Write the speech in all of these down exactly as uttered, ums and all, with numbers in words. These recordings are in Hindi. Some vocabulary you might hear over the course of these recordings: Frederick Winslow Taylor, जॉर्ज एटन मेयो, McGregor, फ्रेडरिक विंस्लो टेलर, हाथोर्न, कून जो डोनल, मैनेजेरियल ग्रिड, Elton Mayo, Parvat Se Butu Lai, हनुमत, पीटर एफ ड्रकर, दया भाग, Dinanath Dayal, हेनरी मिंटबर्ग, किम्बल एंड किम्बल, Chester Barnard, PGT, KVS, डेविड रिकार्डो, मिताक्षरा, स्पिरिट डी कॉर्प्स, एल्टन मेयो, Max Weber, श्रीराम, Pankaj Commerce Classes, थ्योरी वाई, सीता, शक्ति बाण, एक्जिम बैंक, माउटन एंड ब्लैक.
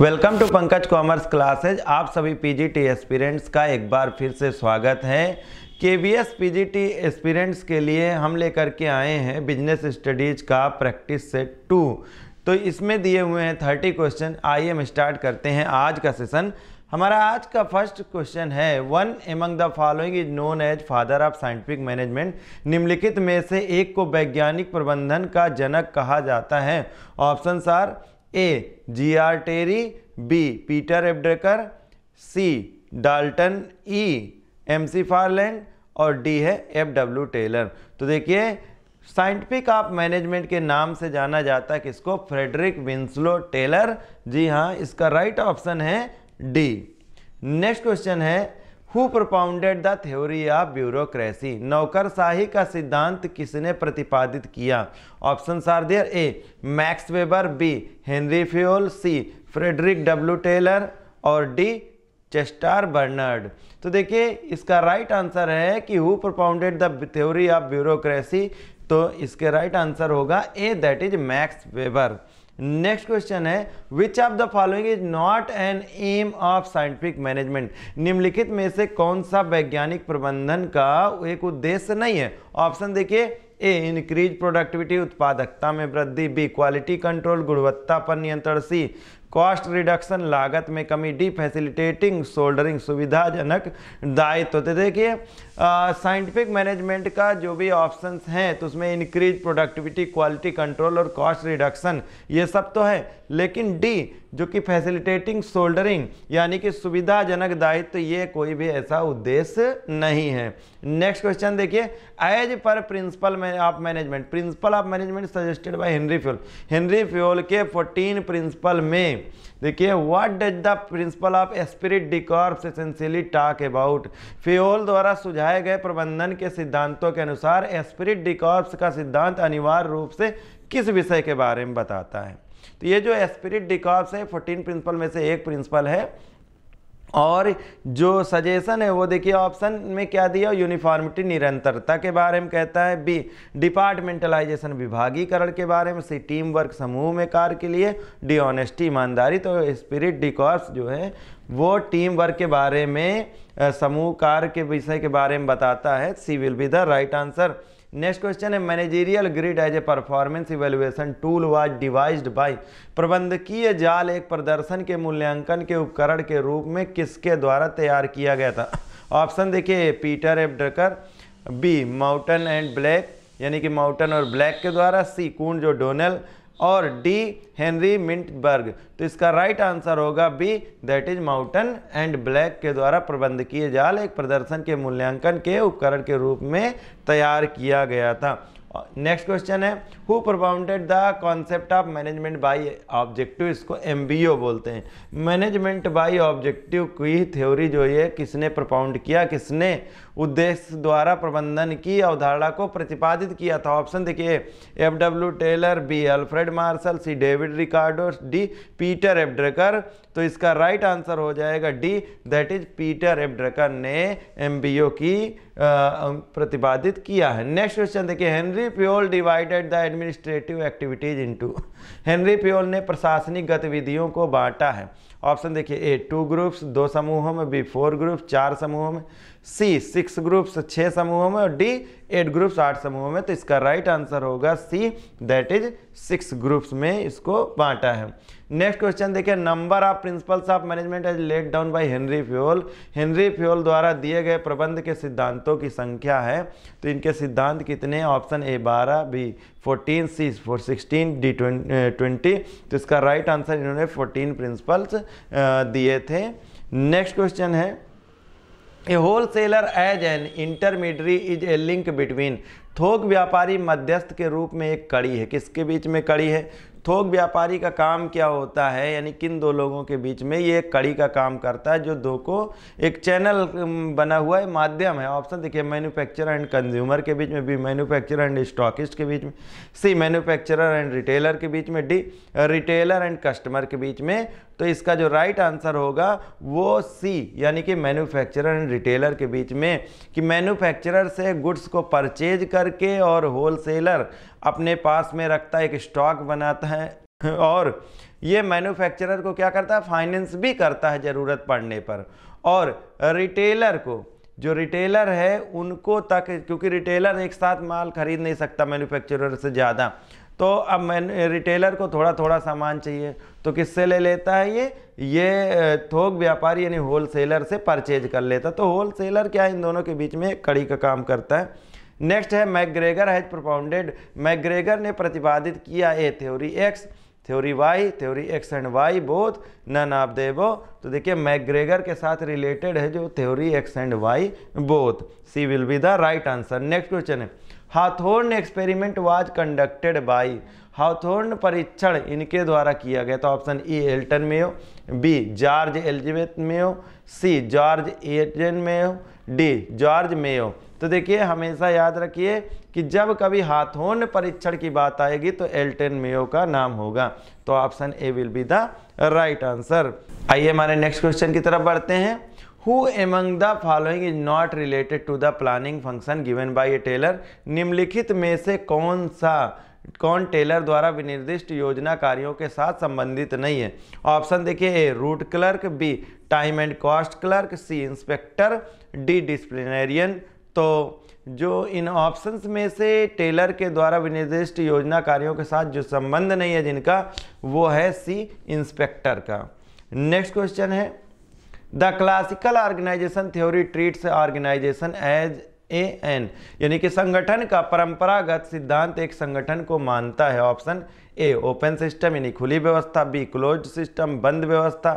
Welcome to Pankaj commerce classes. आप सभी पीजीटी एस्पिरेंट्स का एक बार फिर से स्वागत है। केवीएस पीजीटी एस्पिरेंट्स के लिए हम लेकर के आए हैं बिजनेस स्टडीज़ का प्रैक्टिस सेट टू। तो इसमें दिए हुए हैं थर्टी क्वेश्चन। आइए हम स्टार्ट करते हैं आज का सेशन। हमारा आज का फर्स्ट क्वेश्चन है, one among the following is known as father of scientific management. निम्नलिखित में से एक को वैज्ञानिक प्रबंधन का जनक कहा जाता है। Options are A G R Terry, B पीटर एफ ड्रकर, C Dalton, E McFarland और डी है एफ डब्ल्यू टेलर। तो देखिए, साइंटिफिक ऑफ मैनेजमेंट के नाम से जाना जाता है किसको? फ्रेडरिक विंस्लो टेलर। जी हाँ, इसका राइट ऑप्शन है डी। नेक्स्ट क्वेश्चन है, who propounded the theory of bureaucracy. नौकरशाही का सिद्धांत किसने प्रतिपादित किया? Option are there, A Max Weber, B Henry Fayol, C Frederick W Taylor और डी चेस्टर बर्नर्ड। तो देखिए, इसका राइट आंसर है कि who propounded the theory of bureaucracy. तो इसके राइट आंसर होगा A, that is Max Weber. Next question है, which of the following is not an aim of scientific management. निम्नलिखित में से कौन सा वैज्ञानिक प्रबंधन का एक उद्देश्य नहीं है? ऑप्शन देखिए, ए इंक्रीज प्रोडक्टिविटी, उत्पादकता में वृद्धि, बी क्वालिटी कंट्रोल, गुणवत्ता पर नियंत्रण, सी कॉस्ट रिडक्शन, लागत में कमी, डी फैसिलिटेटिंग सोल्डरिंग, सुविधाजनक दायित्व। तो देखिए, साइंटिफिक मैनेजमेंट का जो भी ऑप्शंस हैं तो उसमें इंक्रीज प्रोडक्टिविटी, क्वालिटी कंट्रोल और कॉस्ट रिडक्शन ये सब तो है, लेकिन डी जो कि फैसिलिटेटिंग सोल्डरिंग यानी कि सुविधाजनक दायित्व, तो ये कोई भी ऐसा उद्देश्य नहीं है। नेक्स्ट क्वेश्चन देखिए, as per principle of management, principle of management suggested by Henry Fayol. Henry Fayol के फोर्टीन प्रिंसिपल में देखिए, what does the principle of स्पिरिट डी कॉर्प्स essentially talk about. Fayol द्वारा सुझाए गए प्रबंधन के सिद्धांतों के अनुसार स्पिरिट डी कॉर्प्स का सिद्धांत अनिवार्य रूप से किस विषय के बारे में बताता है? तो ये जो स्पिरिट डी कॉर्प्स है फोर्टीन प्रिंसिपल में से एक प्रिंसिपल है, और जो सजेशन है वो देखिए ऑप्शन में क्या दिया, यूनिफॉर्मिटी निरंतरता के बारे में कहता है, बी डिपार्टमेंटलाइजेशन विभागीकरण के बारे में, सी टीम वर्क समूह में कार्य के लिए, डी ऑनेस्टी ईमानदारी। तो स्पिरिट डी कॉर्प्स जो है वो टीम वर्क के बारे में, समूह कार्य के विषय के बारे में बताता है। C will be the right answer. Next question है, मैनेजेरियल ग्रिड as a performance evaluation tool was devised by. प्रबंधकीय जाल एक प्रदर्शन के मूल्यांकन के उपकरण के रूप में किसके द्वारा तैयार किया गया था? ऑप्शन देखिए, पीटर एफ ड्रकर, B माउटन एंड ब्लैक यानी कि माउटन और ब्लैक के द्वारा, सी कून जो डोनल और डी हेनरी मिंटबर्ग। तो इसका राइट आंसर होगा B, that is माउटन एंड ब्लैक के द्वारा प्रबंधकीय जाल एक प्रदर्शन के मूल्यांकन के उपकरण के रूप में तैयार किया गया था। नेक्स्ट क्वेश्चन है, who propounded the concept of management by objective. इसको एमबीओ बोलते हैं। मैनेजमेंट बाय ऑब्जेक्टिव की थ्योरी जो ये किसने प्रोपाउंड किया, किसने उद्देश्य द्वारा प्रबंधन की अवधारणा को प्रतिपादित किया था? ऑप्शन देखिए, F W Taylor, B Alfred Marshall, C डेविड रिकार्डो, D पीटर एफ ड्रकर। तो इसका राइट आंसर हो जाएगा D, that is पीटर एफ ड्रकर ने एमबीओ की प्रतिपादित किया है। नेक्स्ट क्वेश्चन देखिए, Henry Fayol divided the administrative activities into. Henry Fayol ने प्रशासनिक गतिविधियों को बांटा है। ऑप्शन देखिए, ए टू ग्रुप्स, दो समूहों में, बी फोर ग्रुप्स, चार समूहों में, सी सिक्स ग्रुप्स, छः समूहों में और डी एट ग्रुप्स, आठ समूहों में। तो इसका राइट आंसर होगा C, that is six groups में इसको बांटा है। नेक्स्ट क्वेश्चन देखिए, number of principles of management as laid down by Henry Fayol. Henry Fayol द्वारा दिए गए प्रबंध के सिद्धांतों की संख्या है। तो इनके सिद्धांत कितने? ऑप्शन ए बारह, B fourteen, C four sixteen, D twenty. तो इसका राइट आंसर, इन्होंने फोर्टीन प्रिंसिपल्स दिए थे। नेक्स्ट क्वेश्चन है, a wholesaler as an intermediary is a link between. थोक व्यापारी मध्यस्थ के रूप में एक कड़ी है। किसके बीच में कड़ी है? थोक व्यापारी का काम क्या होता है, यानी किन दो लोगों के बीच में ये एक कड़ी का काम करता है, जो दो को एक चैनल बना हुआ है, माध्यम है। ऑप्शन देखिए, मैन्युफैक्चरर एंड कंज्यूमर के बीच में, बी मैन्युफैक्चरर एंड स्टॉकिस्ट के बीच में, सी मैन्युफैक्चरर एंड रिटेलर के बीच में, डी रिटेलर एंड कस्टमर के बीच में। तो इसका जो राइट आंसर होगा वो सी, यानी कि मैन्युफैक्चरर एंड रिटेलर के बीच में, कि मैन्युफैक्चरर से गुड्स को परचेज करके और होलसेलर अपने पास में रखता है, एक स्टॉक बनाता है, और ये मैन्युफैक्चरर को क्या करता है, फाइनेंस भी करता है ज़रूरत पड़ने पर, और रिटेलर को, जो रिटेलर है उनको तक, क्योंकि रिटेलर एक साथ माल खरीद नहीं सकता मैन्युफैक्चरर से ज़्यादा, तो अब मैन रिटेलर को थोड़ा थोड़ा सामान चाहिए तो किससे ले लेता है ये ये थोक व्यापारी यानी होलसेलर से परचेज कर लेता। तो होलसेलर क्या इन दोनों के बीच में कड़ी का काम करता है। नेक्स्ट है मैकग्रेगर हैज प्रोपाउंडेड, मैकग्रेगर ने प्रतिपादित किया A theory X, थ्योरी वाई, theory X and Y both none of the above. तो देखिए मैकग्रेगर के साथ रिलेटेड है जो theory X and Y both, C will be the right answer. Next question है हाथोर्न experiment was conducted by, हाथोर्न परीक्षण इनके द्वारा किया गया। तो option E एल्टन मेयो, B George Elizabeth Mayo, C जॉर्ज एटन मेयो, D George Mayo. तो देखिए हमेशा याद रखिए कि जब कभी हाथोर्न परीक्षण की बात आएगी तो एल्टन मेयो का नाम होगा। तो option A will be the right answer. आइए हमारे नेक्स्ट क्वेश्चन की तरफ बढ़ते हैं। Who among the following is not related to the planning function given by a Taylor? निम्नलिखित में से कौन सा कौन टेलर द्वारा विनिर्दिष्ट योजना कार्यों के साथ संबंधित नहीं है? ऑप्शन देखिए A route clerk, B time and cost clerk, C inspector, D disciplinarian. तो जो इन ऑप्शंस में से टेलर के द्वारा विनिर्दिष्ट योजना कार्यों के साथ जो संबंध नहीं है जिनका, वो है सी इंस्पेक्टर का। नेक्स्ट क्वेश्चन है the classical organization theory treats organization as a an, यानी कि संगठन का परंपरागत सिद्धांत एक संगठन को मानता है। ऑप्शन ए ओपन सिस्टम यानी खुली व्यवस्था, बी क्लोज सिस्टम बंद व्यवस्था,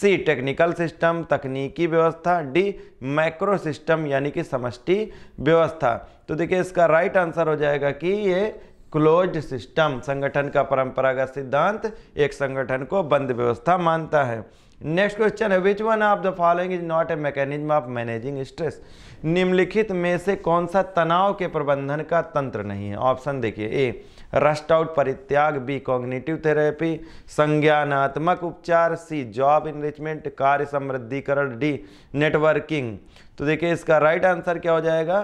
सी टेक्निकल सिस्टम तकनीकी व्यवस्था, डी मैक्रो सिस्टम यानी कि समष्टि व्यवस्था। तो देखिए इसका राइट आंसर हो जाएगा कि ये क्लोज सिस्टम, संगठन का परंपरागत सिद्धांत एक संगठन को बंद व्यवस्था मानता है। नेक्स्ट क्वेश्चन है which one of the following is not a mechanism of managing stress, निम्नलिखित में से कौन सा तनाव के प्रबंधन का तंत्र नहीं है? ऑप्शन देखिए ए रस्ट आउट परित्याग, बी कॉग्निटिव थेरेपी, संज्ञानात्मक उपचार, सी जॉब इनरिचमेंट कार्य समृद्धिकरण, डी नेटवर्किंग। तो देखिए इसका राइट आंसर क्या हो जाएगा,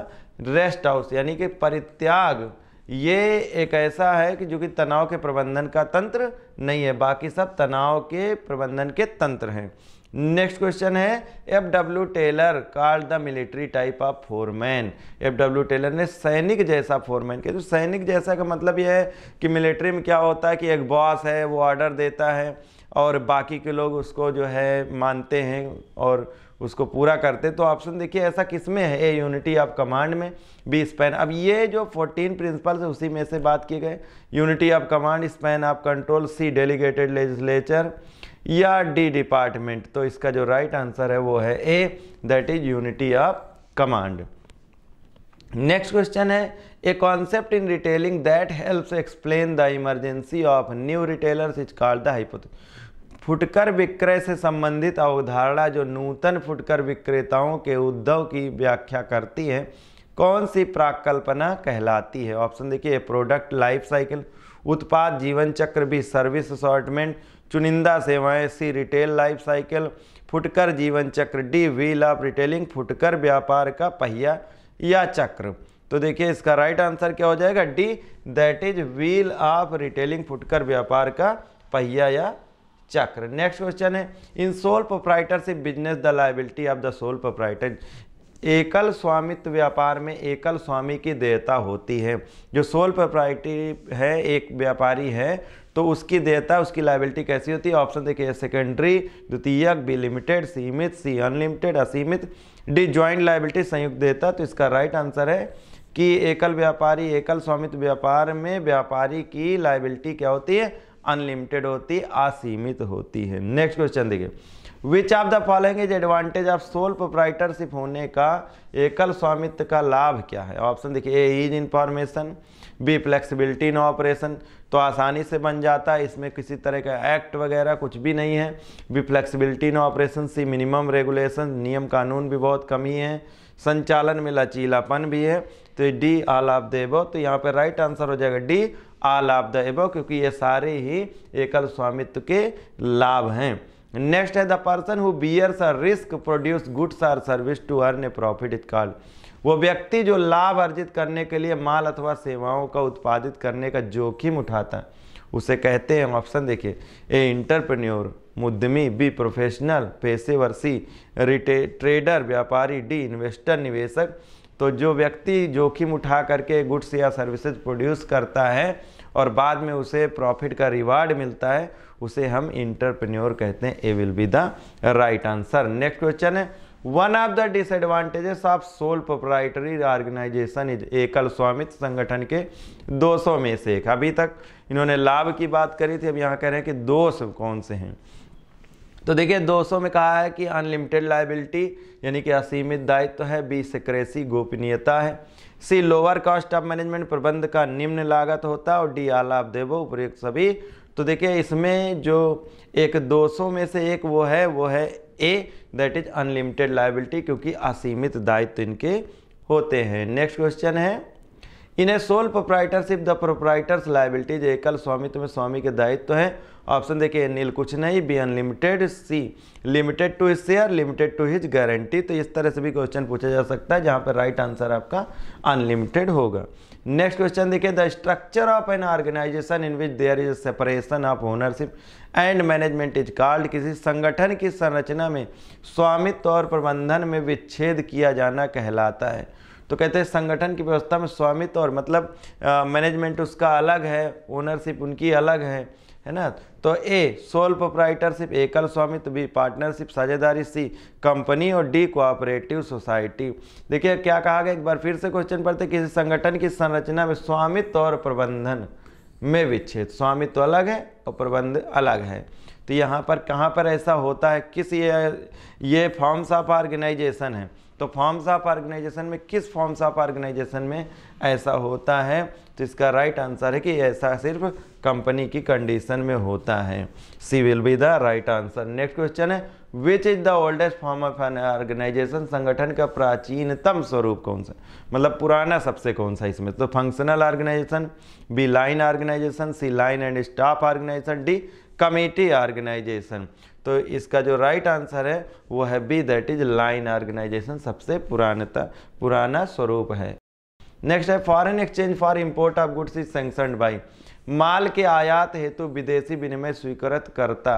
रेस्ट आउट यानी कि परित्याग। ये एक ऐसा है कि जो कि तनाव के प्रबंधन का तंत्र नहीं है, बाकी सब तनाव के प्रबंधन के तंत्र हैं। नेक्स्ट क्वेश्चन है F W Taylor called the military type of foreman, F W Taylor ने सैनिक जैसा फोरमैन के, तो सैनिक जैसा का मतलब यह है कि मिलिट्री में क्या होता है कि एक बॉस है वो ऑर्डर देता है और बाकी के लोग उसको जो है मानते हैं और उसको पूरा करते। तो ऑप्शन देखिए ऐसा किसमें है, ए यूनिटी ऑफ कमांड में, बी स्पैन, अब ये जो चौदह प्रिंसिपल्स है उसी में से बात किए गए, unity of command, span of control, C delegated legislature, या डी डिपार्टमेंट। तो इसका जो राइट आंसर है वो है A that is unity of command. Next question है a concept in retailing that helps explain the emergency of new retailers is called the hypothesis, फुटकर विक्रय से संबंधित अवधारणा जो नूतन फुटकर विक्रेताओं के उद्भव की व्याख्या करती है कौन सी प्राकल्पना कहलाती है? ऑप्शन देखिए प्रोडक्ट लाइफ साइकिल, उत्पाद जीवन चक्र, भी सर्विस असॉर्टमेंट, चुनिंदा सेवाएं, सी रिटेल लाइफ साइकिल, फुटकर जीवन चक्र, डी व्हील ऑफ रिटेलिंग फुटकर व्यापार का पहिया या चक्र। तो देखिए इसका राइट आंसर क्या हो जाएगा, D that is wheel of retailing फुटकर व्यापार का पहिया या चक्र। नेक्स्ट क्वेश्चन है in sole proprietorship business the liability of the sole proprietor, एकल स्वामित्व व्यापार में एकल स्वामी की देयता होती है। जो सोल प्रोप्राइटर है एक व्यापारी है तो उसकी देयता उसकी लायबिलिटी कैसी होती है? ऑप्शन देखिए सेकेंडरी, द्वितीयक, बी लिमिटेड, सीमित, सी अनलिमिटेड, असीमित, डी ज्वाइंट लायबिलिटी संयुक्त देयता। तो इसका राइट आंसर है कि एकल व्यापारी एकल स्वामित्व व्यापार में व्यापारी की लायबिलिटी क्या होती है? अनलिमिटेड होती है, असीमित होती है। नेक्स्ट क्वेश्चन देखिए which of the following is advantage of sole proprietorship होने का एकल स्वामित्व का लाभ क्या है? ऑप्शन देखिए A is information, B flexibility in operation, तो आसानी से बन जाता है, इसमें किसी तरह का एक्ट वगैरह कुछ भी नहीं है, B flexibility in operation, C minimum regulation, नियम कानून भी बहुत कम ही है, संचालन में लचीलापन भी है, तो D all of the above. तो यहाँ पर राइट आंसर हो जाएगा D all of the above, क्योंकि ये सारे ही एकल स्वामित्व के लाभ हैं। नेक्स्ट है the person who bears a risk produce goods or service to earn a profit is called, वो व्यक्ति जो लाभ अर्जित करने के लिए माल अथवा सेवाओं का उत्पादित करने का जोखिम उठाता है उसे कहते हैं, ऑप्शन देखिए, ए इंटरप्रेन्योर उद्यमी, बी प्रोफेशनल पेशेवर, सी रिटे ट्रेडर व्यापारी, डी इन्वेस्टर निवेशक। तो जो व्यक्ति जोखिम उठा करके गुड्स या सर्विसेज प्रोड्यूस करता है और बाद में उसे प्रॉफिट का रिवार्ड मिलता है उसे हम इंटरप्रेन्योर कहते हैं। A will be the right answer. Next question है, one of the disadvantages of sole proprietary organization is, एकल स्वामित्व संगठन के दोषों में से एक। अभी तक इन्होंने लाभ की बात करी थी, अब यहाँ कह रहे हैं कि दोष कौन से हैं। तो देखिए दोषों में कहा है कि अनलिमिटेड लाइबिलिटी यानी कि असीमित दायित्व तो है, बी सिक्रेसी गोपनीयता है, C lower cost of management प्रबंध का निम्न लागत होता है, और डी आल ऑफ देवो उपयुक्त सभी। तो देखिए इसमें जो एक दोषों में से एक वो है वो है A that is unlimited liability, क्योंकि असीमित दायित्व तो इनके होते हैं। नेक्स्ट क्वेश्चन है, in a sole proprietorship the proprietor's liability, जो एकल स्वामित्व में स्वामी के दायित्व तो हैं। ऑप्शन देखिए, नील कुछ नहीं, B unlimited, C limited to his share, limited to his guarantee. तो इस तरह से भी क्वेश्चन पूछा जा सकता है जहाँ पर राइट आंसर आपका अनलिमिटेड होगा। नेक्स्ट क्वेश्चन देखिए, the structure of an organization in which there is separation of ownership and management is called, किसी संगठन की संरचना में स्वामित्व और प्रबंधन में विच्छेद किया जाना कहलाता है। तो कहते हैं संगठन की व्यवस्था में स्वामित्व और मतलब मैनेजमेंट उसका अलग है, ओनरशिप उनकी अलग है, है ना। तो ए सोल प्रोप्राइटरशिप एकल स्वामित्व, बी पार्टनरशिप साझेदारी, सी कंपनी, और डी कोऑपरेटिव सोसाइटी। देखिए क्या कहा गया, एक बार फिर से क्वेश्चन पढ़ते, किसी संगठन की संरचना में स्वामित्व और प्रबंधन में विच्छेद, स्वामित्व अलग है और प्रबंध अलग है। तो यहाँ पर कहाँ पर ऐसा होता है, किस ये ये फॉर्म्स ऑफ ऑर्गेनाइजेशन है, तो फॉर्म्स ऑफ ऑर्गेनाइजेशन में किस फॉर्म्स ऑफ ऑर्गेनाइजेशन में ऐसा होता है। तो इसका राइट आंसर है कि ऐसा सिर्फ कंपनी की कंडीशन में होता है। C will be the right answer. Next question है, which is the oldest form of an organization, संगठन का प्राचीनतम स्वरूप कौन सा, मतलब पुराना सबसे कौन सा इसमें। तो functional organization, B line organization, C line and staff organization, D committee organization. तो इसका जो राइट आंसर है वो है B that is line organization, सबसे पुरानता पुराना स्वरूप है। नेक्स्ट है, foreign exchange for import of goods is sanctioned by, माल के आयात हेतु विदेशी विनिमय स्वीकृत करता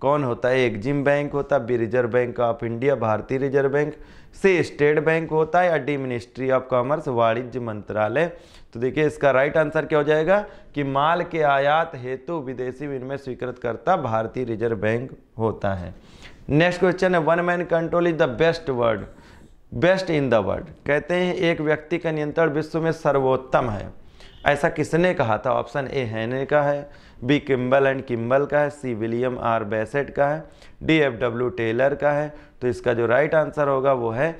कौन होता है। एक्जिम बैंक होता, B Reserve Bank of India भारतीय reserve bank, C State Bank होता है, या डी मिनिस्ट्री ऑफ कॉमर्स वाणिज्य मंत्रालय। तो देखिए इसका राइट आंसर क्या हो जाएगा कि माल के आयात हेतु विदेशी विनिमय स्वीकृत करता भारतीय रिजर्व बैंक होता है। नेक्स्ट क्वेश्चन है, one man control is the best word best in the world, कहते हैं एक व्यक्ति का नियंत्रण विश्व में सर्वोत्तम है। ऐसा किसने कहा था। ऑप्शन ए हैने का है, बी किम्बल एंड किम्बल का है, सी विलियम आर बेसेट का है, डी एफ डब्ल्यू टेलर का है। तो इसका जो राइट आंसर होगा वो है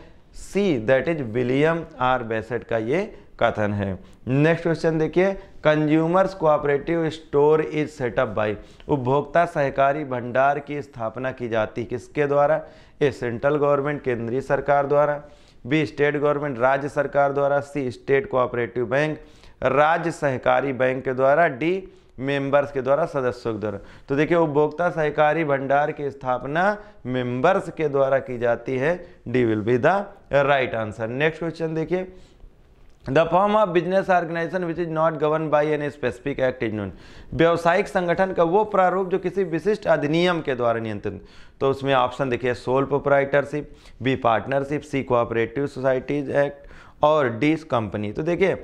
C that is William R Basset का ये कथन है। नेक्स्ट क्वेश्चन देखिए, consumers cooperative store is set up by, उपभोक्ता सहकारी भंडार की स्थापना की जाती किसके द्वारा। ए सेंट्रल गवर्नमेंट केंद्रीय सरकार द्वारा, बी स्टेट गवर्नमेंट राज्य सरकार द्वारा, सी स्टेट कोऑपरेटिव बैंक राज्य सहकारी बैंक के द्वारा, डी मेंबर्स के द्वारा सदस्यों के द्वारा। तो देखिए उपभोक्ता सहकारी भंडार की स्थापना मेंबर्स के द्वारा की जाती है। D will be the right answer. Next question देखिए, the form of business organisation which is not govern by an specific act is known, व्यावसायिक संगठन का वो प्रारूप जो किसी विशिष्ट अधिनियम के द्वारा नियंत्रित। तो उसमें ऑप्शन देखिए, sole proprietorship, B partnership, C cooperative societies act, और डी कंपनी। तो देखिए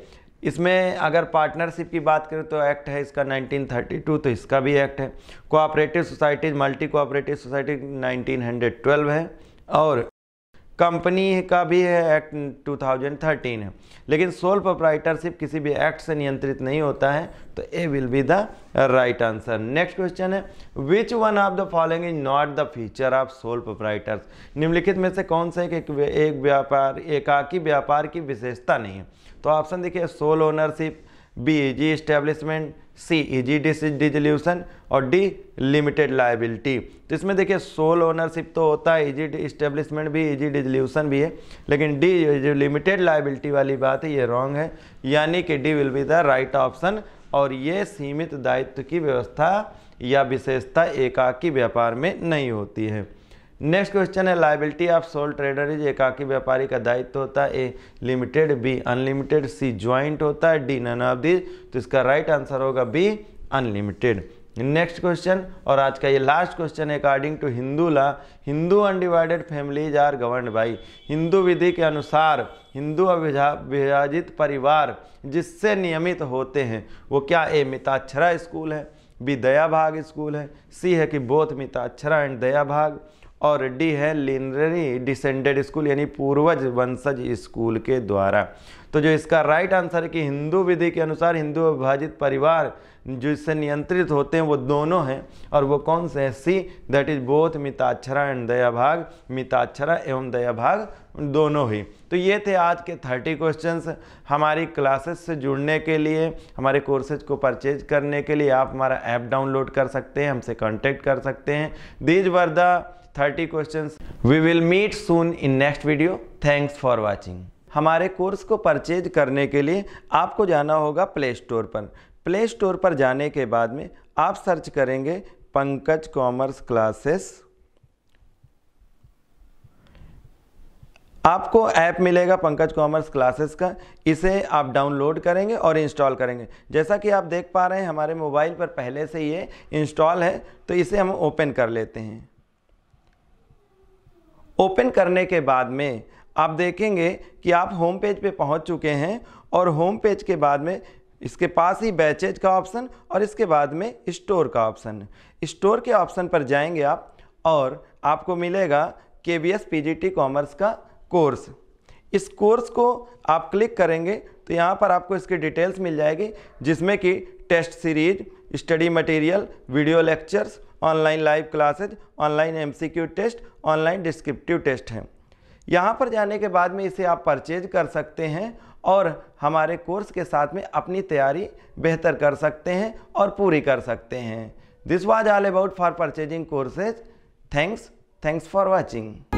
इसमें अगर पार्टनरशिप की बात करें तो एक्ट है इसका नाइनटीन थर्टी टू, तो इसका भी एक्ट है। Cooperative societies, multi cooperative society nineteen twelve है, और कंपनी का भी है एक्ट टू थाउजेंड थर्टीन है। लेकिन सोल प्रोप्राइटरशिप किसी भी एक्ट से नियंत्रित नहीं होता है। तो A will be the right answer. Next question है, which one of the following is not the feature of sole proprietors, निम्नलिखित में से कौन सा एक एक व्यापार एकाकी व्यापार की विशेषता नहीं है। तो ऑप्शन देखिए, sole ownership, B easy establishment, C easy dissolution, और डी लिमिटेड लाइबिलिटी। तो इसमें देखिए सोल ओनरशिप तो होता है, इजी एस्टेब्लिशमेंट भी, इजी डिसोल्यूशन भी है, लेकिन डी जो लिमिटेड लाइबिलिटी वाली बात है ये रॉन्ग है, यानी कि D will be the right option. और ये सीमित दायित्व की व्यवस्था या विशेषता एकाकी व्यापार में नहीं होती है। नेक्स्ट क्वेश्चन है, liability of sole trader is, एकाकी व्यापारी का दायित्व तो होता है, A limited, B unlimited, C joint होता है, डी नन ऑफ दीज। तो इसका राइट आंसर होगा बी अनलिमिटेड। नेक्स्ट क्वेश्चन और आज का ये last question, according to Hindu law Hindu undivided families are governed by, Hindu विधि के अनुसार हिंदू अविभाजित परिवार जिससे नियमित होते हैं वो क्या, ए मिताक्षरा स्कूल है, बी दया भाग स्कूल है, सी है कि बोथ मिताक्षरा एंड दया भाग, और डी है लिनरी डिसेंडेड स्कूल यानी पूर्वज वंशज स्कूल के द्वारा। तो जो इसका राइट आंसर है कि हिंदू विधि के अनुसार हिंदू अविभाजित परिवार जो इससे नियंत्रित होते हैं वो दोनों हैं, और वो कौन से हैं, C that is both मिताक्षरा and दया भाग, मिताक्षरा एवं दया भाग दोनों ही। तो ये थे आज के थर्टी क्वेश्चंस। हमारी क्लासेस से जुड़ने के लिए, हमारे कोर्सेज को परचेज करने के लिए आप हमारा ऐप डाउनलोड कर सकते हैं, हमसे कॉन्टेक्ट कर सकते हैं। These were the thirty questions. We will meet soon in next video. Thanks for watching. हमारे कोर्स को परचेज करने के लिए आपको जाना होगा प्ले स्टोर पर। प्ले स्टोर पर जाने के बाद में आप सर्च करेंगे पंकज कॉमर्स क्लासेस, आपको ऐप मिलेगा पंकज कॉमर्स क्लासेस का, इसे आप डाउनलोड करेंगे और इंस्टॉल करेंगे। जैसा कि आप देख पा रहे हैं हमारे मोबाइल पर पहले से ये इंस्टॉल है, तो इसे हम ओपन कर लेते हैं। ओपन करने के बाद में आप देखेंगे कि आप होम पेज पे पहुंच चुके हैं, और होम पेज के बाद में इसके पास ही बैचेज का ऑप्शन और इसके बाद में स्टोर का ऑप्शन, स्टोर के ऑप्शन पर जाएंगे आप और आपको मिलेगा केवीएस पीजीटी कॉमर्स का कोर्स। इस कोर्स को आप क्लिक करेंगे तो यहाँ पर आपको इसकी डिटेल्स मिल जाएगी, जिसमें कि test series, study material, video lectures, online live classes, online MCQ test, online descriptive test हैं। यहाँ पर जाने के बाद में इसे आप परचेज कर सकते हैं और हमारे कोर्स के साथ में अपनी तैयारी बेहतर कर सकते हैं और पूरी कर सकते हैं। This was all about for purchasing courses. Thanks thanks for watching.